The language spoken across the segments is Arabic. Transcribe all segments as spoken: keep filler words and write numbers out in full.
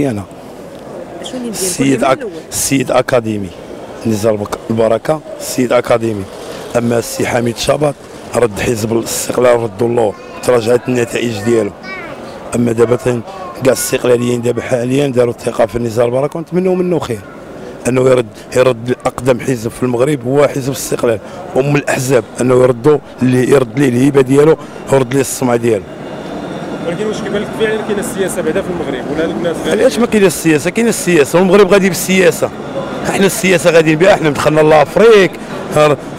أنا السيد أك... السيد أكاديمي نزار بركة السيد أكاديمي، أما السي حميد شباط رد حزب الاستقلال ردوا اللور، تراجعت النتائج ديالو. أما دابا كاع الاستقلاليين دابا حاليا داروا الثقة في نزار بركة ونتمنوا منه خير، أنه يرد يرد أقدم حزب في المغرب هو حزب الاستقلال أم الأحزاب، أنه يردوا اللي يرد ليه الهيبة ديالو ويرد ليه السمعة ديالو. ولكن واش كيبان لك فعلا كاينه السياسه بعدا في المغرب ولا الناس؟ علاش ما كاينه السياسه؟ كاينه السياسه والمغرب غادي بالسياسه، احنا السياسه غاديين بها، احنا دخلنا لافريك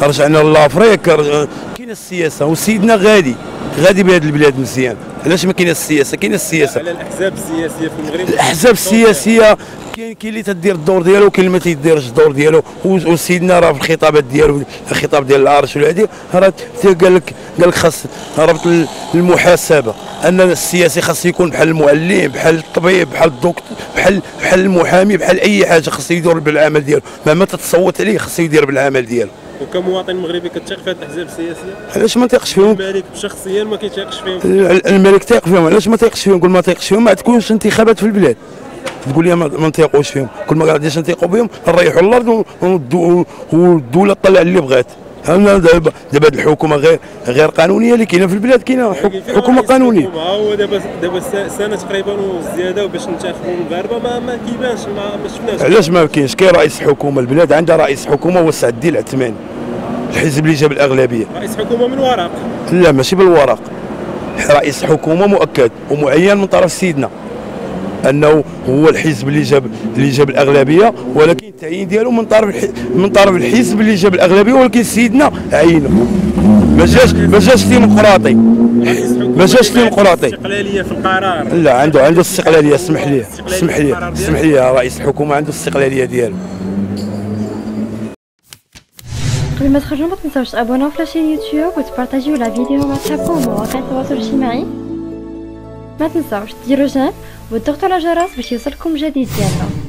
رجعنا لافريك، كاينه السياسه وسيدنا غادي غادي بهذه البلاد مزيان، علاش ما كاينه السياسه؟ كاينه السياسه على الاحزاب السياسيه في المغرب، الاحزاب السياسيه كاين كاين اللي تدير الدور ديالو وكاين اللي ما تيديرش الدور ديالو، وسيدنا راه في الخطابات ديالو الخطاب ديال العرش والهادي راه قال لك قال لك خاص ربط المحاسبه، ان السياسي خاص يكون بحال المعلم بحال الطبيب بحال الدكتور بحال بحال المحامي بحال اي حاجه، خاص يدور بالعمل ديالو، مهما تتصوت عليه خاص يدير بالعمل ديالو. وكمواطن مغربي كتثق في هاد الاحزاب السياسيه؟ علاش ما تيقش فيهم؟ الملك شخصيا ما كيتيقش فيهم. الملك تيق فيهم، علاش ما تيقش فيهم؟ كل ما تيقش فيهم ما تكونش انتخابات في البلاد، تقول لي ما نتيقوش فيهم، كل ما غاديش نتيقوا بهم نريحوا الارض والدوله تطلع اللي بغات. انا دابا دابا هاد الحكومه غير غير قانونيه اللي كاينه في البلاد، كاينه حكومه قانونيه. ها هو دابا دابا سنه تقريبا وزياده باش ننتخبوا المغاربه ما ما كيبانش، ما شفناش. علاش ما كاينش؟ كاين رئيس حكومه، البلاد عندها رئيس حكومه هو سعدي العثماني، الحزب اللي جاب الاغلبيه. رئيس حكومه من ورق؟ لا ماشي بالورق، رئيس حكومه مؤكد ومعين من طرف سيدنا، انه هو الحزب اللي جاب اللي جاب الاغلبيه، ولكن التعيين ديالو من طرف من طرف الحزب اللي جاب الاغلبيه، ولكن سيدنا عينه ما جاش ما جاش ديمقراطي ما جاش ديمقراطي استقلاليه في القرار. لا عنده عنده استقلاليه، اسمح لي اسمح لي اسمح لي رئيس الحكومه عنده استقلاليه ديالو. قبل ما تخرجوا ما تنساوش تابوناو في لاشين يوتيوب وتبارطاجيو لا فيديو مع صحابكم ومواقع التواصل الاجتماعي، ما تنساوش ديروا جيم وتضغطوا على الجرس باش يوصلكم جديد ديالنا.